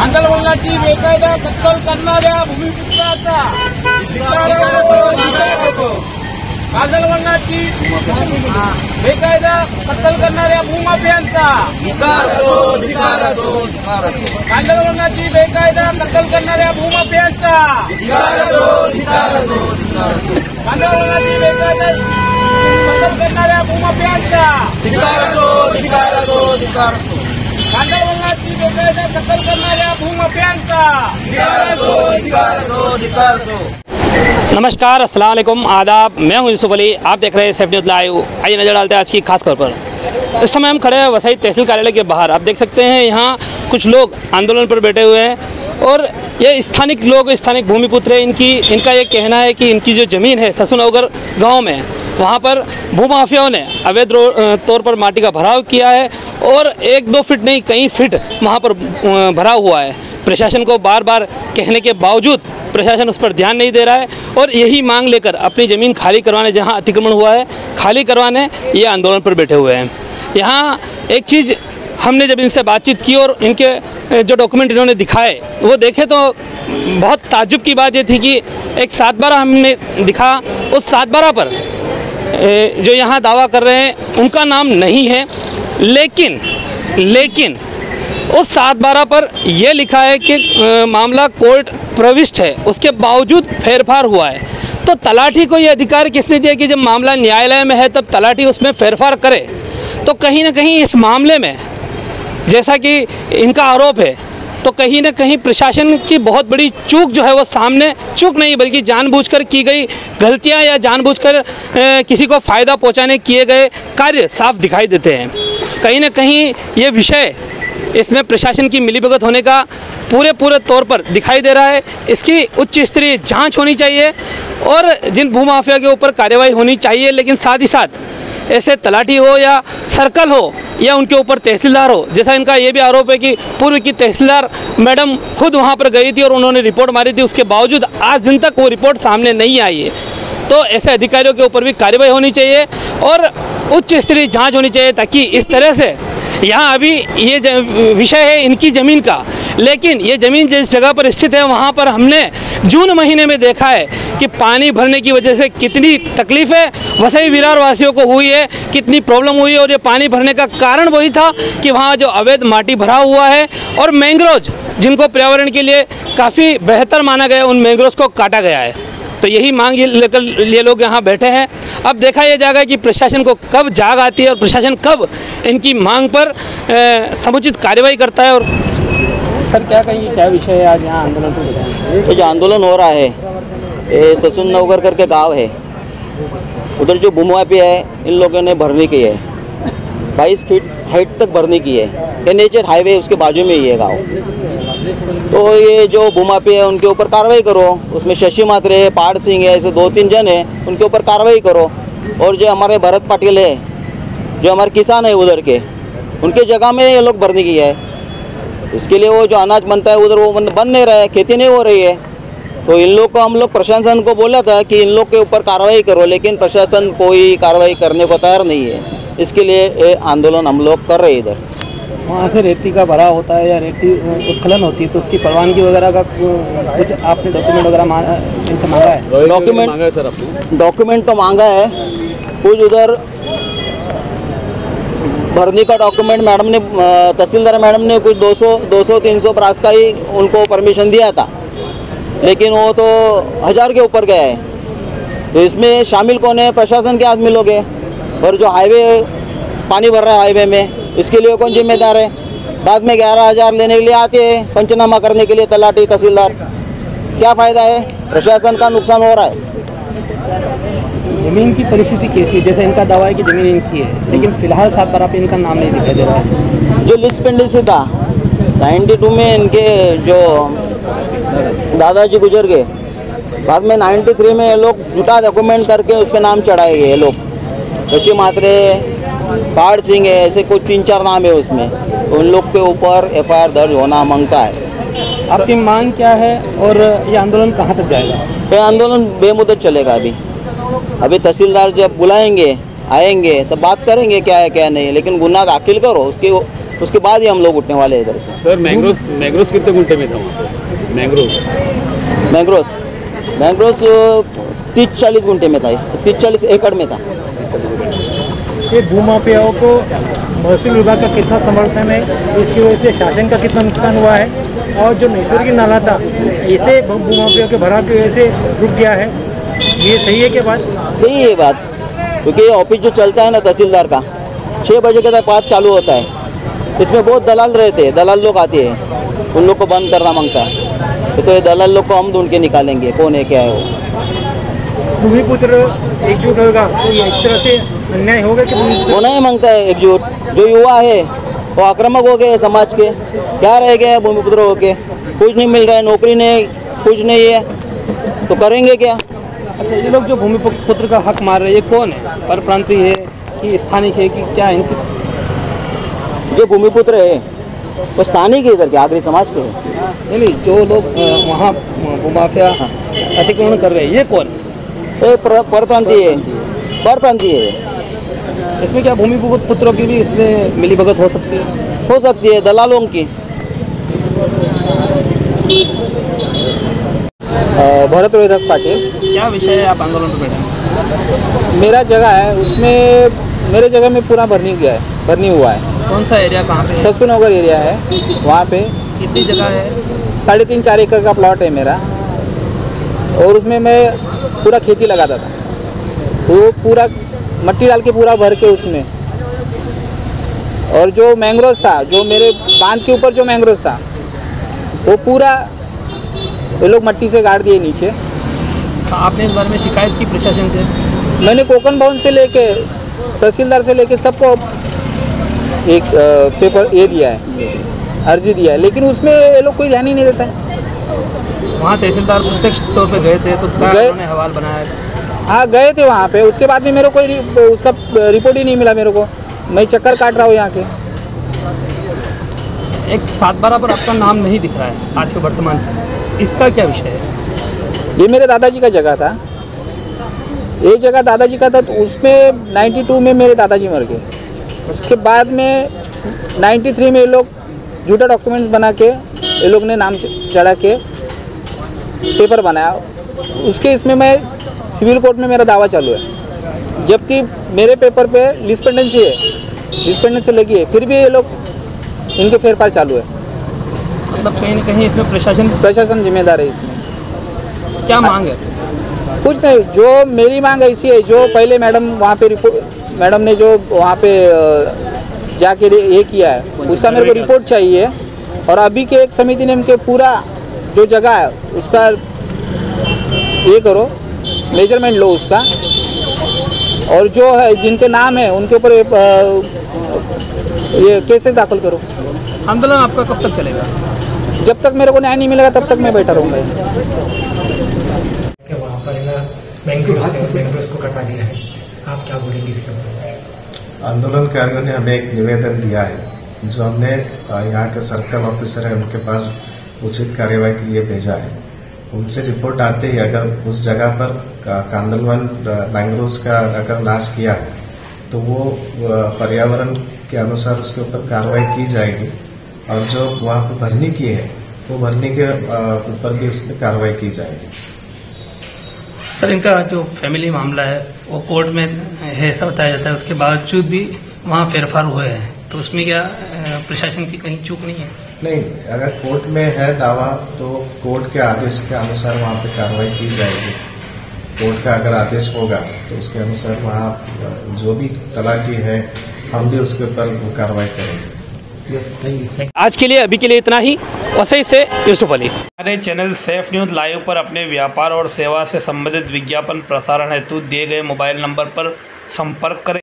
आंदोलनाची बेकायदा कत्तल करणाऱ्या भूमिपुत्राचा आंदोलनाची बेकायदा कत्तल करणाऱ्या भूमाफियांचा आंदोलनाची बेकायदा कत्तल करणाऱ्या भूमाफियांचा आंदोलनाची बेकायदा करणाऱ्या भूमाफियांचा आंदोलनाची बेकायदा कत्तल करणाऱ्या भूमाफियांचा। नमस्कार, अस्सलाम वालेकुम, आदाब। मैं हूं यूसुफ अली, आप देख रहे हैं सेफ न्यूज लाइव। आइए नजर डालते हैं आज की खास खबर पर। इस समय हम खड़े हैं वसई तहसील कार्यालय के बाहर। आप देख सकते हैं यहाँ कुछ लोग आंदोलन पर बैठे हुए हैं और ये स्थानिक लोग, स्थानिक भूमिपुत्र हैं। इनका ये कहना है कि इनकी जो ज़मीन है ससुनगर गाँव में, वहाँ पर भूमाफियाओं ने अवैध तौर पर माटी का भराव किया है और 1-2 फीट नहीं, कई फीट वहाँ पर भराव हुआ है। प्रशासन को बार बार कहने के बावजूद प्रशासन उस पर ध्यान नहीं दे रहा है और यही मांग लेकर अपनी ज़मीन खाली करवाने, जहाँ अतिक्रमण हुआ है खाली करवाने, ये आंदोलन पर बैठे हुए हैं। यहाँ एक चीज़ हमने जब इनसे बातचीत की और इनके जो डॉक्यूमेंट इन्होंने दिखाए वो देखे तो बहुत ताज्जुब की बात ये थी कि एक 7/12 हमने दिखा, उस 7/12 पर जो यहाँ दावा कर रहे हैं उनका नाम नहीं है, लेकिन उस 7/12 पर यह लिखा है कि मामला कोर्ट प्रविष्ट है, उसके बावजूद फेरफार हुआ है। तो तलाठी को यह अधिकार किसने दिया कि जब मामला न्यायालय में है तब तलाठी उसमें फेरफार करे? तो कहीं ना कहीं इस मामले में जैसा कि इनका आरोप है तो कहीं ना कहीं प्रशासन की बहुत बड़ी चूक जो है वो सामने, चूक नहीं बल्कि जानबूझकर की गई गलतियां या जानबूझकर किसी को फ़ायदा पहुंचाने किए गए कार्य साफ दिखाई देते हैं। कहीं ना कहीं ये विषय, इसमें प्रशासन की मिलीभगत होने का पूरे तौर पर दिखाई दे रहा है। इसकी उच्च स्तरीय जाँच होनी चाहिए और जिन भूमाफिया के ऊपर कार्रवाई होनी चाहिए, लेकिन साथ ही साथ ऐसे तलाटी हो या सर्कल हो या उनके ऊपर तहसीलदार हो, जैसा इनका ये भी आरोप है कि पूर्व की तहसीलदार मैडम खुद वहाँ पर गई थी और उन्होंने रिपोर्ट मारी थी, उसके बावजूद आज दिन तक वो रिपोर्ट सामने नहीं आई है। तो ऐसे अधिकारियों के ऊपर भी कार्रवाई होनी चाहिए और उच्च स्तरीय जांच होनी चाहिए ताकि इस तरह से यहाँ अभी ये विषय है इनकी ज़मीन का, लेकिन ये ज़मीन जिस जगह पर स्थित है वहाँ पर हमने जून महीने में देखा है कि पानी भरने की वजह से कितनी तकलीफ है वसई विरार वासियों को हुई है, कितनी प्रॉब्लम हुई है। और ये पानी भरने का कारण वही था कि वहाँ जो अवैध माटी भरा हुआ है और मेंग्रोज जिनको पर्यावरण के लिए काफ़ी बेहतर माना गया, उन मेंग्रोज को काटा गया है। तो यही मांग लेकर ये लोग यहाँ बैठे हैं। अब देखा यह जाएगा कि प्रशासन को कब जाग आती है और प्रशासन कब इनकी मांग पर समुचित कार्रवाई करता है। और सर क्या कहिए, क्या विषय है आज यहाँ आंदोलन पर बताएं। तो जो आंदोलन हो रहा है ससुनगर करके गांव है, उधर जो भूमाफिया है इन लोगों ने भरनी की है, 22 फीट हाइट तक भरनी की है। ये नेचर हाईवे उसके बाजू में ही है गांव। तो ये जो भूमाफिया है उनके ऊपर कार्रवाई करो, उसमें शशि माथर है, पाड़ सिंह है, ऐसे 2-3 जन है, उनके ऊपर कार्रवाई करो। और जो हमारे भरत पाटिल है, जो हमारे किसान है उधर के, उनके जगह में ये लोग भरनी की है। इसके लिए वो जो अनाज बनता है उधर वो बन नहीं रहा है, खेती नहीं हो रही है। तो इन लोग को हम लोग प्रशासन को बोला था कि इन लोग के ऊपर कार्रवाई करो, लेकिन प्रशासन कोई कार्रवाई करने को तैयार नहीं है। इसके लिए ये आंदोलन हम लोग कर रहे हैं। इधर वहाँ से रेती का भरा होता है या रेती उत्खलन होती है तो उसकी परवानगी वगैरह का कुछ आपने डॉक्यूमेंट वगैरह मांगा है? डॉक्यूमेंट तो मांगा है कुछ, उधर भरने का डॉक्यूमेंट मैडम ने, तहसीलदार मैडम ने कुछ 200-300 ब्रास का ही उनको परमिशन दिया था, लेकिन वो तो 1000 के ऊपर गया है। तो इसमें शामिल कौन है? प्रशासन के आदमी लोग हैं। और जो हाईवे पानी भर रहा है हाईवे में, इसके लिए कौन जिम्मेदार है? बाद में 11000 लेने के लिए आते हैं पंचनामा करने के लिए तलाटी तहसीलदार। क्या फ़ायदा है? प्रशासन का नुकसान हो रहा है। ज़मीन की परिस्थिति कैसी? जैसे इनका दावा है कि ज़मीन इनकी है, लेकिन फिलहाल 7/12 पे इनका नाम नहीं दिखाई दे रहा है। जो लिस्ट पेंडेंसी से था 92 में, इनके जो दादाजी गुजर गए, बाद में 93 में ये लोग जुटा डॉक्यूमेंट करके उस पर नाम चढ़ाए गए। ये लोग शशि माथरे, पाड़ सिंह है, ऐसे कुछ 3-4 नाम है उसमें। तो उन लोग के ऊपर FIR दर्ज होना मांगता है। आपकी मांग क्या है और ये आंदोलन कहाँ तक जाएगा? ये आंदोलन बेमुदत चलेगा। अभी तहसीलदार जब बुलाएंगे आएंगे तब बात करेंगे क्या है क्या नहीं, लेकिन गुना दाखिल करो, उसकी उसके बाद ही हम लोग उठने वाले हैं इधर से। सर मैंग्रोज कितने घंटे में था वहाँ पर? मैंग्रोज 30-40 घंटे में था, 30-40 एकड़ में था। ये भूमाफियाओं को महसूल विभाग का कितना समर्थन है, इसकी वजह से शासन का कितना नुकसान हुआ है, और जो नैसर्गिक की नाला था इसे भूमाफियाओं के भराव की वजह से रुक गया है, ये सही है क्या बात? सही है बात, क्योंकि ये ऑफिस जो चलता है ना तहसीलदार का 6 बजे के तक पाँच चालू होता है, इसमें बहुत दलाल रहते हैं, दलाल लोग आते हैं, उन लोग को बंद करना मांगता है, तो ये दलाल लोग को हम ढूंढ के निकालेंगे कौन है क्या है वो। भूमि पुत्र एकजुट होगा तो इस तरह से अन्याय होगा कि होना ही मांगता है एकजुट। जो युवा है वो आक्रामक हो गए, समाज के क्या रह गया भूमिपुत्र होके, कुछ नहीं मिल रहा है, नौकरी नहीं, कुछ नहीं है तो करेंगे क्या। अच्छा, ये लोग जो भूमि पुत्र का हक मार रहे हैं ये कौन है, पर प्रांतीय है कि स्थानिक है कि क्या इनके जो भूमि पुत्र है वो स्थानीय के इधर के आगरी समाज के है? नहीं, जो लोग वहाँ भूमाफिया अतिक्रमण कर रहे हैं ये कौन है? पर प्रांतीय है, पर प्रांतीय है। इसमें क्या भूमि पुत्रों की भी इसमें मिलीभगत हो सकती है? हो सकती है, दलालों की। भरत रोहिदास पाटिल। क्या विषय है आप आंदोलन पर बैठे? मेरा जगह है, उसमें मेरे जगह में पूरा भरनी गया है, भरनी हुआ है। कौन सा एरिया, कहाँ पे? ससुनगर एरिया है, वहाँ पे। कितनी जगह है? 3.5-4 एकड़ का प्लॉट है मेरा, और उसमें मैं पूरा खेती लगाता था, वो पूरा मट्टी डाल के पूरा भर के उसमें। और जो मैंग्रोज था, जो मेरे बांध के ऊपर जो मैंग्रोज था वो पूरा ये लोग मट्टी से गाड़ दिए नीचे। आपने इस बारे में शिकायत की प्रशासन से? मैंने कोकन भवन से लेके तहसीलदार से लेके सबको एक पेपर ये दिया है, अर्जी दिया है, लेकिन उसमें ये लोग कोई ध्यान ही नहीं देता है। वहाँ तहसीलदार प्रत्यक्ष तौर पे गए थे तो उन्होंने हवाल बनाया? हाँ, गए थे वहाँ पे, उसके बाद में मेरे को कोई उसका रिपोर्ट ही नहीं मिला मेरे को। मैं चक्कर काट रहा हूँ यहाँ के। एक 7/12 पर आपका नाम नहीं दिख रहा है आज के वर्तमान, इसका क्या विषय है? ये मेरे दादाजी का जगह था, ये जगह दादाजी का था, तो उसमें 92 में मेरे दादाजी मर गए, उसके बाद में 93 में ये लोग झूठा डॉक्यूमेंट्स बना के ये लोग ने नाम चढ़ा के पेपर बनाया, उसके इसमें मैं सिविल कोर्ट में मेरा दावा चालू है, जबकि मेरे पेपर पे डिस्पेंडेंसी है, डिस्पेंडेंसी लगी है, फिर भी ये लोग इनके फेरफार चालू है। मतलब कहीं ना कहीं इसमें प्रशासन जिम्मेदार है इसमें। क्या मांग है? कुछ नहीं, जो मेरी मांग ऐसी है, जो पहले मैडम वहाँ पे मैडम ने जो वहाँ पे जाके ये किया है उसका मेरे को रिपोर्ट चाहिए, और अभी के एक समिति ने उनके पूरा जो जगह है उसका ये करो, मेजरमेंट लो उसका, और जो है जिनके नाम है उनके ऊपर ये केसेस दाखिल करो। आंदोलन आपका कब तक चलेगा? जब तक मेरे को न्याय नहीं मिलेगा तब तक मैं बैठा रहूंगा। वहाँ पर मैंग्रोज को कटा दिया है, आप क्या बोलेंगे इसके ऊपर? आंदोलनकारियों ने हमें एक निवेदन दिया है, जो हमने यहाँ के सर्कल ऑफिसर है उनके पास उचित कार्यवाही के लिए भेजा है। उनसे रिपोर्ट आते ही अगर उस जगह पर कांदलवन मैंग्रोज का अगर नाश किया तो वो पर्यावरण के अनुसार उसके ऊपर कार्रवाई की जाएगी, और जो वहाँ पर भरनी की है वो भरनी के ऊपर भी उस पर कार्रवाई की जाएगी। सर, इनका जो फैमिली मामला है वो कोर्ट में है ऐसा बताया जाता है, उसके बावजूद भी वहाँ फेरफार हुए हैं, तो उसमें क्या प्रशासन की कहीं चूक नहीं है? नहीं, अगर कोर्ट में है दावा तो कोर्ट के आदेश के अनुसार वहाँ पर कार्रवाई की जाएगी। कोर्ट का अगर आदेश होगा तो उसके अनुसार वहाँ जो भी तलाकी है हम भी उसके ऊपर कार्रवाई करेंगे। आज के लिए, अभी के लिए इतना ही। वसई से यूसुफ अली। हमारे चैनल सेफ न्यूज़ लाइव पर अपने व्यापार और सेवा से संबंधित विज्ञापन प्रसारण हेतु दिए गए मोबाइल नंबर पर संपर्क करें।